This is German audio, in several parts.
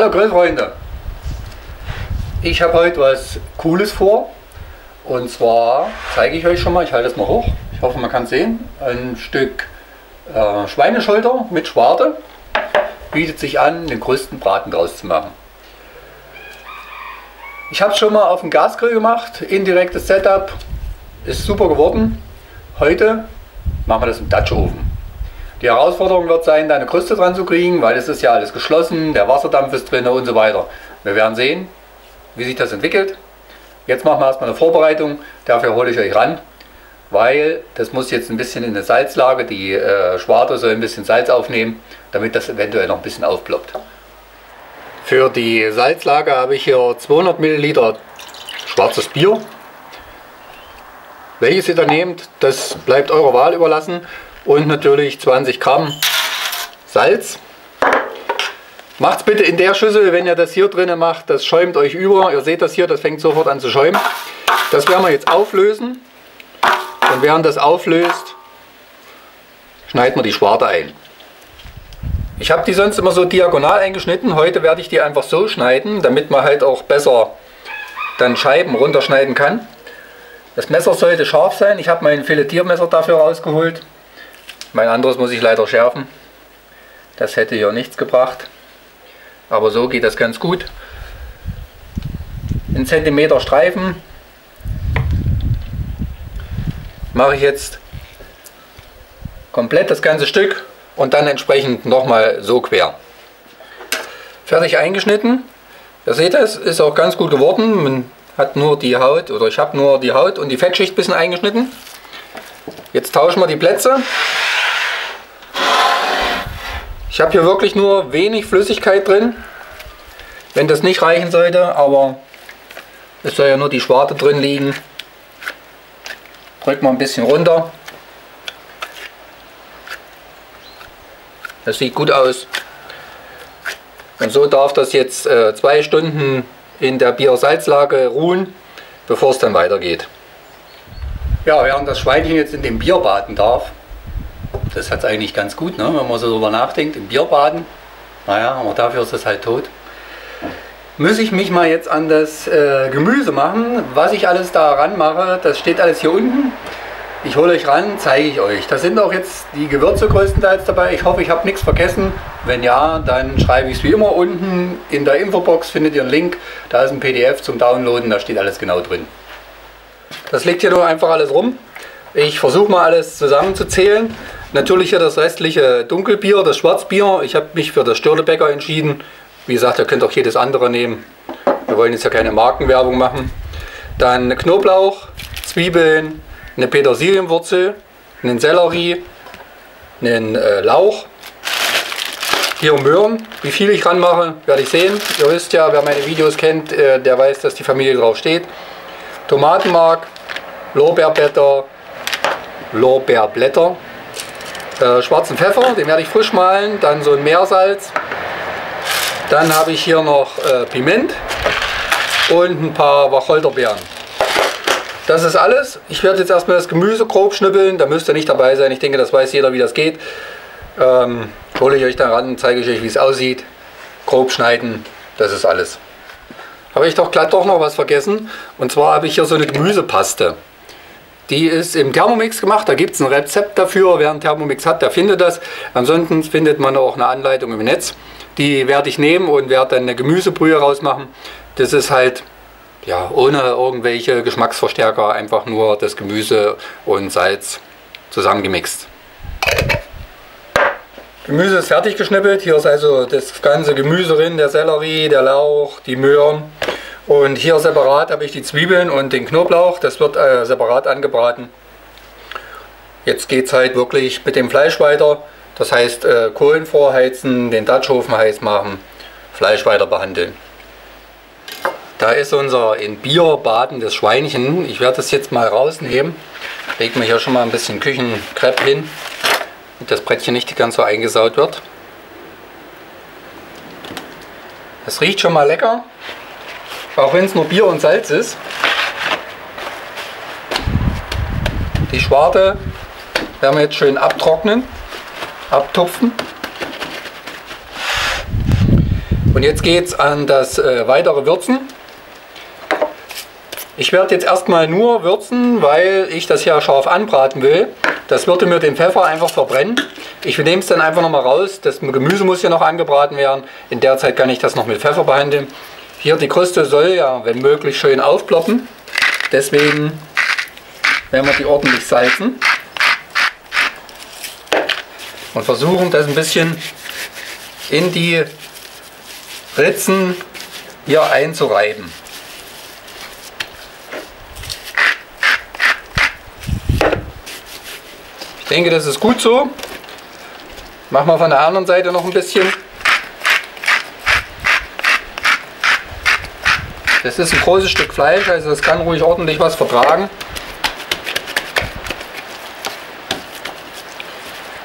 Hallo Grillfreunde, ich habe heute was Cooles vor, und zwar zeige ich euch schon mal, ich halte es mal hoch, ich hoffe man kann es sehen, ein Stück Schweineschulter mit Schwarte, bietet sich an, den Krustenbraten draus zu machen. Ich habe es schon mal auf dem Gasgrill gemacht, indirektes Setup, ist super geworden. Heute machen wir das im Dutch Oven. Die Herausforderung wird sein, da eine Kruste dran zu kriegen, weil es ist ja alles geschlossen, der Wasserdampf ist drin und so weiter. Wir werden sehen, wie sich das entwickelt. Jetzt machen wir erstmal eine Vorbereitung, dafür hole ich euch ran, weil das muss jetzt ein bisschen in eine Salzlage, die Schwarte soll ein bisschen Salz aufnehmen, damit das eventuell noch ein bisschen aufploppt. Für die Salzlage habe ich hier 200 Milliliter schwarzes Bier. Welches ihr da nehmt, das bleibt eurer Wahl überlassen. Und natürlich 20 Gramm Salz. Macht es bitte in der Schüssel, wenn ihr das hier drinnen macht, das schäumt euch über. Ihr seht das hier, das fängt sofort an zu schäumen. Das werden wir jetzt auflösen. Und während das auflöst, schneiden wir die Schwarte ein. Ich habe die sonst immer so diagonal eingeschnitten. Heute werde ich die einfach so schneiden, damit man halt auch besser dann Scheiben runterschneiden kann. Das Messer sollte scharf sein. Ich habe mein Filetiermesser dafür rausgeholt. Mein anderes muss ich leider schärfen. Das hätte hier nichts gebracht. Aber so geht das ganz gut. 1 cm Streifen mache ich jetzt komplett das ganze Stück und dann entsprechend nochmal so quer. Fertig eingeschnitten. Ihr seht es, ist auch ganz gut geworden. Man hat nur die Haut, oder ich habe nur die Haut und die Fettschicht ein bisschen eingeschnitten. Jetzt tauschen wir die Plätze. Ich habe hier wirklich nur wenig Flüssigkeit drin, wenn das nicht reichen sollte, aber es soll ja nur die Schwarte drin liegen. Drückt mal ein bisschen runter. Das sieht gut aus. Und so darf das jetzt 2 Stunden in der Biersalzlage ruhen, bevor es dann weitergeht. Ja, während das Schweinchen jetzt in dem Bier baden darf, das hat es eigentlich ganz gut, ne? Wenn man so drüber nachdenkt, im Bier baden, naja, aber dafür ist das halt tot. Muss ich mich mal jetzt an das Gemüse machen, was ich alles da ran mache, das steht alles hier unten. Ich hole euch ran, zeige ich euch. Da sind auch jetzt die Gewürze größtenteils dabei. Ich hoffe, ich habe nichts vergessen. Wenn ja, dann schreibe ich es wie immer unten. In der Infobox findet ihr einen Link, da ist ein PDF zum Downloaden, da steht alles genau drin. Das liegt hier nur einfach alles rum. Ich versuche mal alles zusammenzuzählen. Natürlich hier das restliche Dunkelbier, das Schwarzbier. Ich habe mich für das Störtebäcker entschieden. Wie gesagt, ihr könnt auch jedes andere nehmen. Wir wollen jetzt ja keine Markenwerbung machen. Dann Knoblauch, Zwiebeln, eine Petersilienwurzel, einen Sellerie, einen Lauch. Hier Möhren. Wie viel ich ranmache, werde ich sehen. Ihr wisst ja, wer meine Videos kennt, der weiß, dass die Familie drauf steht. Tomatenmark, Lorbeerblätter, schwarzen Pfeffer, den werde ich frisch mahlen, dann so ein Meersalz. Dann habe ich hier noch Piment und ein paar Wacholderbeeren. Das ist alles. Ich werde jetzt erstmal das Gemüse grob schnippeln, da müsst ihr nicht dabei sein. Ich denke, das weiß jeder, wie das geht. Hole ich euch dann ran, zeige ich euch, wie es aussieht. Grob schneiden, das ist alles. Habe ich doch glatt doch noch was vergessen, und zwar habe ich hier so eine Gemüsepaste. Die ist im Thermomix gemacht, da gibt es ein Rezept dafür. Wer einen Thermomix hat, der findet das. Ansonsten findet man auch eine Anleitung im Netz. Die werde ich nehmen und werde dann eine Gemüsebrühe rausmachen. Das ist halt ja ohne irgendwelche Geschmacksverstärker, einfach nur das Gemüse und Salz zusammengemixt. Gemüse ist fertig geschnippelt, hier ist also das ganze Gemüse drin, der Sellerie, der Lauch, die Möhren, und hier separat habe ich die Zwiebeln und den Knoblauch, das wird separat angebraten. Jetzt geht es halt wirklich mit dem Fleisch weiter, das heißt Kohlen vorheizen, den Dutch Oven heiß machen, Fleisch weiter behandeln. Da ist unser in Bier badendes Schweinchen, ich werde das jetzt mal rausnehmen, lege mir hier schon mal ein bisschen Küchenkrepp hin. Das Brettchen nicht ganz so eingesaut wird. Es riecht schon mal lecker, auch wenn es nur Bier und Salz ist. Die Schwarte werden wir jetzt schön abtrocknen, abtupfen. Und jetzt geht es an das weitere Würzen. Ich werde jetzt erstmal nur würzen, weil ich das ja scharf anbraten will. Das würde mir den Pfeffer einfach verbrennen. Ich nehme es dann einfach nochmal raus. Das Gemüse muss ja noch angebraten werden. In der Zeit kann ich das noch mit Pfeffer behandeln. Hier die Kruste soll ja, wenn möglich, schön aufploppen. Deswegen werden wir die ordentlich salzen. Und versuchen das ein bisschen in die Ritzen hier einzureiben. Ich denke, das ist gut so. Machen wir von der anderen Seite noch ein bisschen. Das ist ein großes Stück Fleisch, also das kann ruhig ordentlich was vertragen.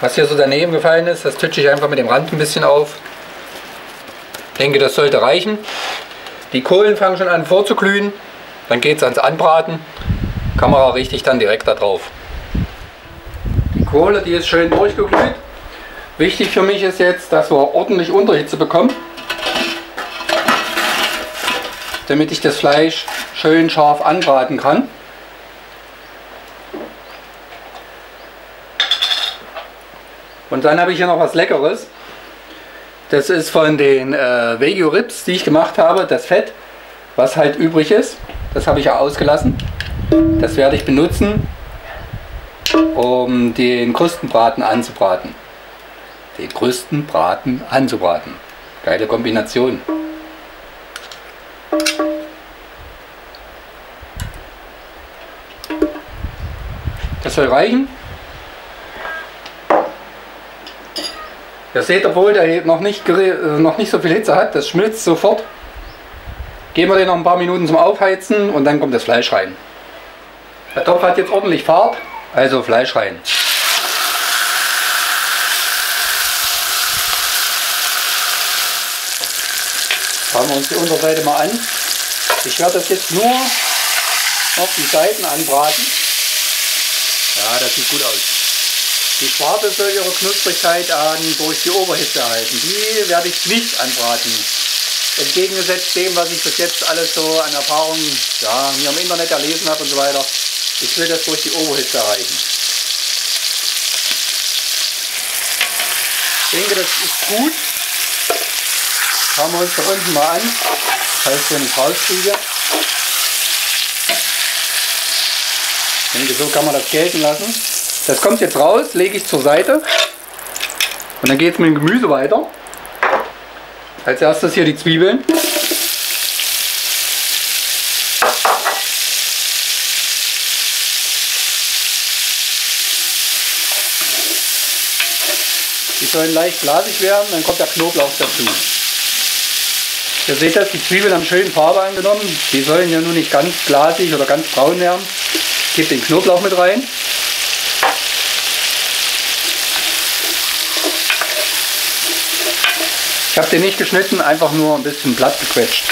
Was hier so daneben gefallen ist, das tütsche ich einfach mit dem Rand ein bisschen auf. Ich denke, das sollte reichen. Die Kohlen fangen schon an vorzuglühen. Dann geht es ans Anbraten. Kamera richte ich dann direkt da drauf. Die Kohle, die ist schön durchgeglüht. Wichtig für mich ist jetzt, dass wir ordentlich Unterhitze bekommen, damit ich das Fleisch schön scharf anbraten kann. Und dann habe ich hier noch was Leckeres. Das ist von den Wagyu Ribs, die ich gemacht habe, das Fett, was halt übrig ist. Das habe ich ja ausgelassen. Das werde ich benutzen, um den Krustenbraten anzubraten. Den Krustenbraten anzubraten. Geile Kombination. Das soll reichen. Ihr seht, obwohl der noch nicht so viel Hitze hat, das schmilzt sofort. Geben wir den noch ein paar Minuten zum Aufheizen und dann kommt das Fleisch rein. Der Topf hat jetzt ordentlich Fahrt, also Fleisch rein. Schauen wir uns die Unterseite mal an. Ich werde das jetzt nur auf die Seiten anbraten. Ja, das sieht gut aus. Die Schwarze soll ihre Knusprigkeit durch die Oberhitze erhalten. Die werde ich nicht anbraten. Entgegengesetzt dem, was ich bis jetzt alles so an Erfahrungen mir im Internet erlesen habe und so weiter. Ich will das durch die Oberhitze erreichen. Ich denke, das ist gut. Schauen wir uns da unten mal an, falls wir nicht rauskriegen. Ich denke, so kann man das gelten lassen. Das kommt jetzt raus, lege ich zur Seite und dann geht es mit dem Gemüse weiter. Als erstes hier die Zwiebeln. Die sollen leicht glasig werden, dann kommt der Knoblauch dazu. Ihr seht das, die Zwiebeln haben schön Farbe angenommen. Die sollen ja nur nicht ganz glasig oder ganz braun werden. Gebt den Knoblauch mit rein. Ich habe den nicht geschnitten, einfach nur ein bisschen platt gequetscht.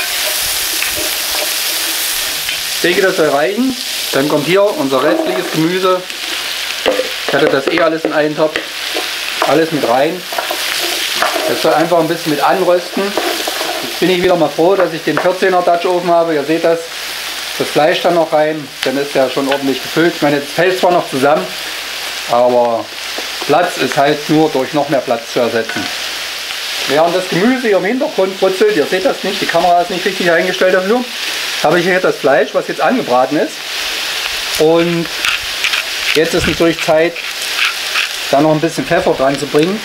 Ich denke, das soll reichen. Dann kommt hier unser restliches Gemüse. Ich hatte das eh alles in einen Topf. Alles mit rein. Das soll einfach ein bisschen mit anrösten. Jetzt bin ich wieder mal froh, dass ich den 14er Dutch Oven habe. Ihr seht das. Das Fleisch dann noch rein. Dann ist der schon ordentlich gefüllt. Ich meine, das fällt zwar noch zusammen, aber Platz ist halt nur durch noch mehr Platz zu ersetzen. Während das Gemüse hier im Hintergrund brutzelt, ihr seht das nicht, die Kamera ist nicht richtig eingestellt dafür, habe ich hier das Fleisch, was jetzt angebraten ist. Und jetzt ist natürlich Zeit, da noch ein bisschen Pfeffer dran zu bringen.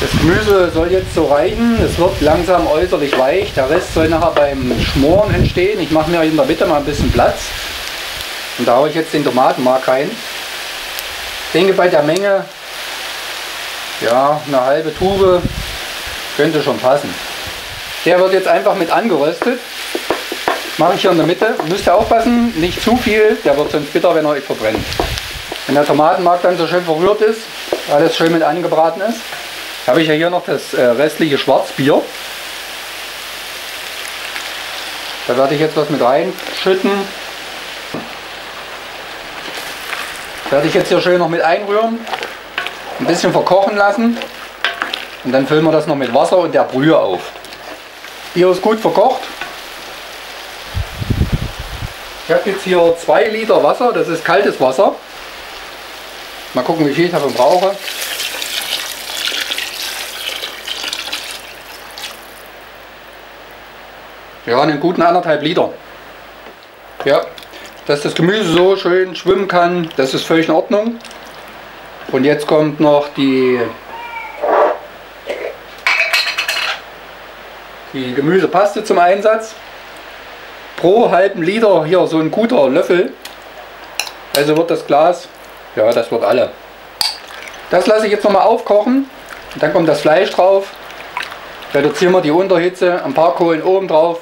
Das Gemüse soll jetzt so reichen, es wird langsam äußerlich weich, der Rest soll nachher beim Schmoren entstehen. Ich mache mir in der Mitte mal ein bisschen Platz und da habe ich jetzt den Tomatenmark rein. Ich denke, bei der Menge, ja, eine halbe Tube könnte schon passen. Der wird jetzt einfach mit angeröstet. Mache ich hier in der Mitte. Müsst ihr aufpassen, nicht zu viel, der wird sonst bitter, wenn er euch verbrennt. Wenn der Tomatenmark dann so schön verrührt ist, alles schön mit angebraten ist, habe ich ja hier noch das restliche Schwarzbier. Da werde ich jetzt was mit reinschütten. Werde ich jetzt hier schön noch mit einrühren. Ein bisschen verkochen lassen. Und dann füllen wir das noch mit Wasser und der Brühe auf. Bier ist gut verkocht. Ich habe jetzt hier 2 Liter Wasser, das ist kaltes Wasser. Mal gucken, wie viel ich davon brauche. Ja, einen guten 1,5 Liter. Ja, dass das Gemüse so schön schwimmen kann, das ist völlig in Ordnung. Und jetzt kommt noch die Gemüsepaste zum Einsatz. Pro halben Liter hier so ein guter Löffel. Also wird das Glas, ja, das wird alle. Das lasse ich jetzt nochmal aufkochen. Und dann kommt das Fleisch drauf. Reduzieren wir die Unterhitze, ein paar Kohlen oben drauf.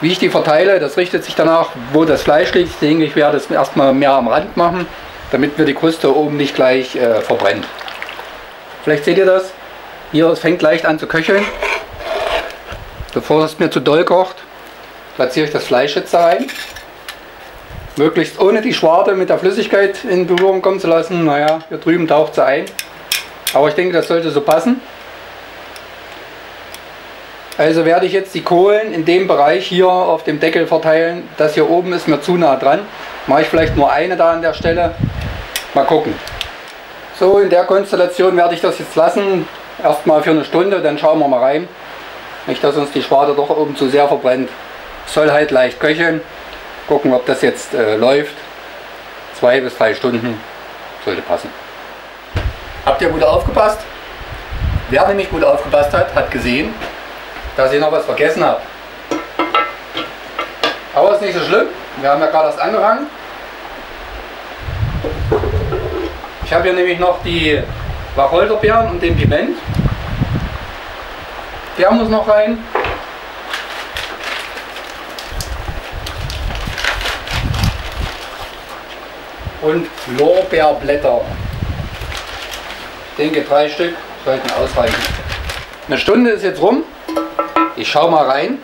Wie ich die verteile, das richtet sich danach, wo das Fleisch liegt. Ich denke, ich werde es erstmal mehr am Rand machen, damit mir die Kruste oben nicht gleich verbrennt. Vielleicht seht ihr das. Hier, es fängt leicht an zu köcheln. Bevor es mir zu doll kocht, platziere ich das Fleisch jetzt da rein. Möglichst ohne die Schwarte mit der Flüssigkeit in Berührung kommen zu lassen. Naja, hier drüben taucht sie ein. Aber ich denke, das sollte so passen. Also werde ich jetzt die Kohlen in dem Bereich hier auf dem Deckel verteilen. Das hier oben ist mir zu nah dran. Mache ich vielleicht nur eine da an der Stelle. Mal gucken. So, in der Konstellation werde ich das jetzt lassen. Erstmal für eine Stunde, dann schauen wir mal rein. Nicht, dass uns die Schwarte doch oben zu sehr verbrennt. Soll halt leicht köcheln. Gucken, ob das jetzt läuft. 2 bis 3 Stunden sollte passen. Habt ihr gut aufgepasst? Wer nämlich gut aufgepasst hat, hat gesehen, dass ich noch was vergessen habe. Aber ist nicht so schlimm. Wir haben ja gerade erst angefangen. Ich habe hier nämlich noch die Wacholderbeeren und den Piment. Der muss noch rein. Und Lorbeerblätter. Ich denke, 3 Stück sollten ausreichen. Eine Stunde ist jetzt rum. Ich schaue mal rein.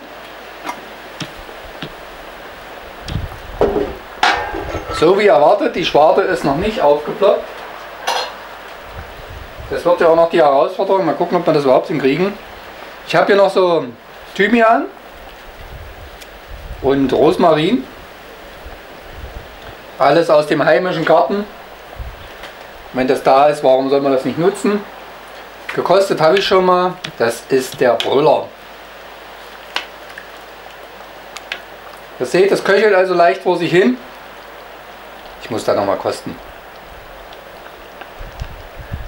So wie erwartet, die Schwarte ist noch nicht aufgeploppt. Das wird ja auch noch die Herausforderung. Mal gucken, ob wir das überhaupt hinkriegen. Ich habe hier noch so Thymian und Rosmarin. Alles aus dem heimischen Garten. Wenn das da ist, warum soll man das nicht nutzen? Gekostet habe ich schon mal. Das ist der Brüller. Ihr seht, das köchelt also leicht vor sich hin. Ich muss da nochmal kosten.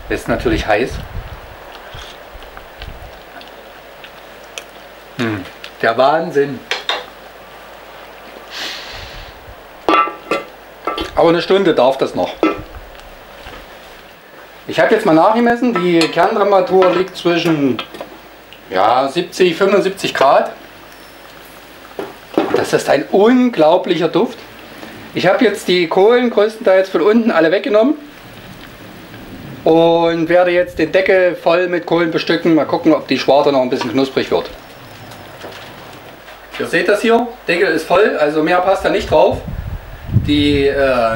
Ist natürlich heiß. Der Wahnsinn. Aber eine Stunde darf das noch. Ich habe jetzt mal nachgemessen. Die Kerntemperatur liegt zwischen, ja, 70 und 75 Grad. Das ist ein unglaublicher Duft. Ich habe jetzt die Kohlen größtenteils von unten alle weggenommen und werde jetzt den Deckel voll mit Kohlen bestücken. Mal gucken, ob die Schwarte noch ein bisschen knusprig wird. Ihr seht das hier, Deckel ist voll, also mehr passt da nicht drauf. Die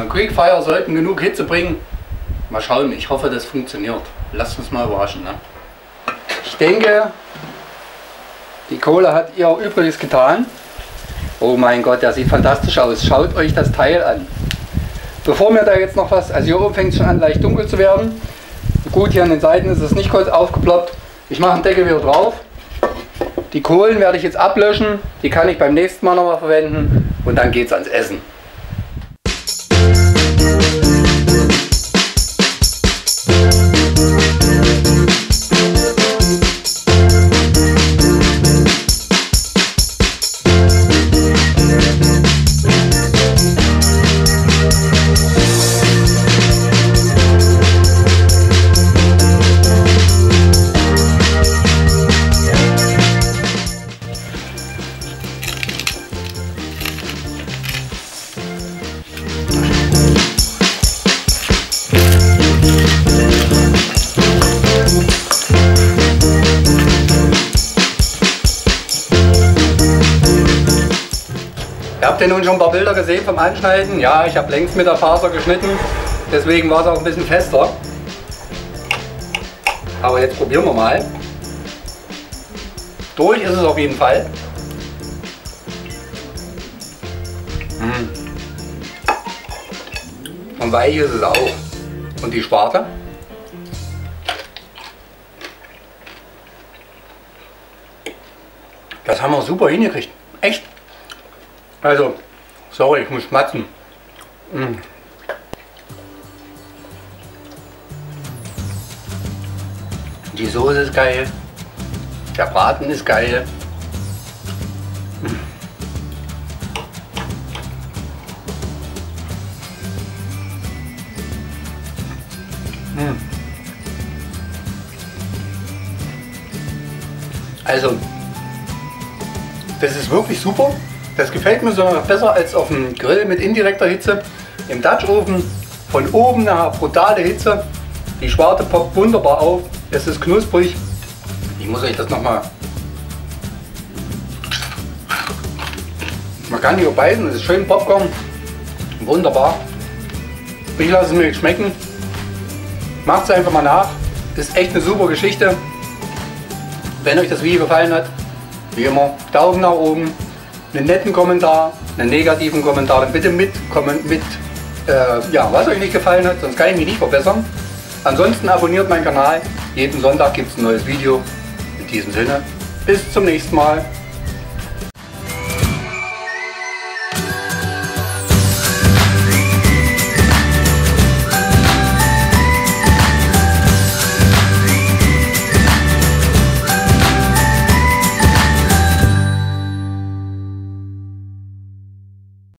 Greek Fire sollten genug Hitze bringen. Mal schauen, ich hoffe, das funktioniert. Lasst uns mal überraschen. Ne? Ich denke, die Kohle hat ihr Übriges getan. Oh mein Gott, der sieht fantastisch aus. Schaut euch das Teil an. Bevor mir da jetzt noch was, also hier oben fängt es schon an leicht dunkel zu werden. Gut, hier an den Seiten ist es nicht kurz aufgeploppt. Ich mache den Deckel wieder drauf. Die Kohlen werde ich jetzt ablöschen. Die kann ich beim nächsten Mal nochmal verwenden. Und dann geht's ans Essen. Habt ihr nun schon ein paar Bilder gesehen vom Anschneiden? Ja, ich habe längs mit der Faser geschnitten, deswegen war es auch ein bisschen fester. Aber jetzt probieren wir mal. Durch ist es auf jeden Fall. Und weich ist es auch. Und die Sparte. Das haben wir super hingekriegt. Echt. Also, sorry, ich muss schmatzen. Die Soße ist geil. Der Braten ist geil. Also, das ist wirklich super. Das gefällt mir sogar noch besser als auf dem Grill mit indirekter Hitze. Im Dutch Oven von oben eine brutale Hitze. Die Schwarte poppt wunderbar auf. Es ist knusprig. Ich muss euch das nochmal... Man kann die beißen, es ist schön Popcorn. Wunderbar. Ich lasse es mir schmecken. Macht es einfach mal nach. Ist echt eine super Geschichte. Wenn euch das Video gefallen hat, wie immer, Daumen nach oben, einen netten Kommentar, einen negativen Kommentar, dann bitte was euch nicht gefallen hat, sonst kann ich mich nicht verbessern. Ansonsten abonniert meinen Kanal, jeden Sonntag gibt es ein neues Video. In diesem Sinne, bis zum nächsten Mal.